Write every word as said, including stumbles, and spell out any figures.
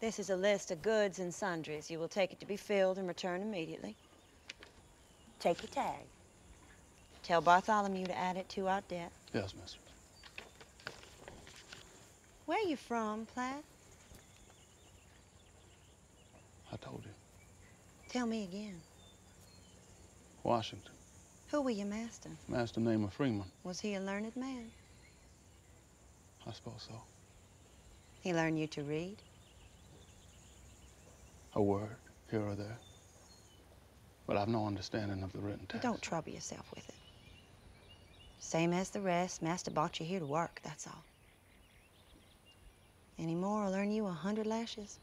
This is a list of goods and sundries. You will take it to be filled and return immediately. Take your tag. Tell Bartholomew to add it to our debt. Yes, miss. Where are you from, Platt? I told you. Tell me again. Washington. Who were your master? Master named Freeman. Was he a learned man? I suppose so. He learned you to read? A word, here or there. But I've no understanding of the written text. Don't trouble yourself with it. Same as the rest, Master brought you here to work, that's all. Any more, I'll earn you a hundred lashes.